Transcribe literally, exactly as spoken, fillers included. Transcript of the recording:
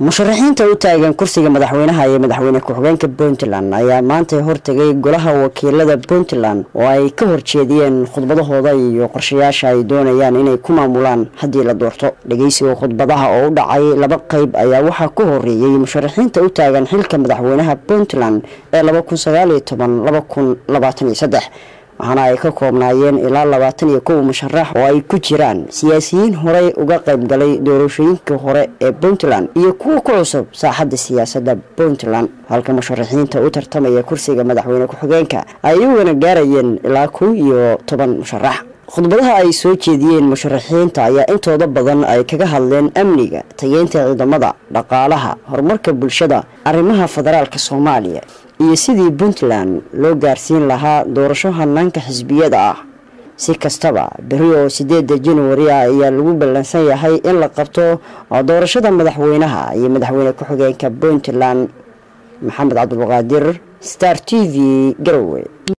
musharaxiinta u taagan kursiga madaxweynaha ee madaxweyne ku-xigeenka Puntland ayaa maanta hortagay golaha wakiilada Puntland oo ay ka horjeediyeen khudbadahooda iyo qorshayaasha ay doonayaan inay ku maamulaan haddii la doorto. Dhageysiga khudbadaha oo u dhacay laba qayb ayaa waxa ku horeeyay musharaxiinta u taagan xilka madaxweynaha Puntland ee laba kun iyo sagaal iyo toban ilaa laba kun iyo labaatan iyo saddex waxaana ay ka koobnaayeen ilaa labaatan iyo kow musharax oo ay ku jiraan siyaasiyiin horey uga qayb galay doorashooyinkii hore ee Puntland iyo kuwo ku cusub saaxadda siyaasadda Puntland, halka musharaxiinta u tartamaya kursiga madaxweyne ku-xigeenka ay u wana gaarayeen ilaa kow iyo toban musharax. khudbadaha ay soo jeediyeen musharaxiinta ayaa intooda badan ay kaga hadleen amniga, tayeynta ciidamada, dhaqaalaha, horumarka bulshada, arrimaha federaalka Soomaaliya iyo sidii Puntland loo gaarsiin lahaa doorasho hannaanka xisbiyada ah. Si kastaba berri oo sideeda January ayaa lagu ballansan yahay in la qabto doorashada madaxweynaha iyo madaxweyne ku-xigeenka Puntland. Maxamed Cabdulqaadir, Star T V, Garowe.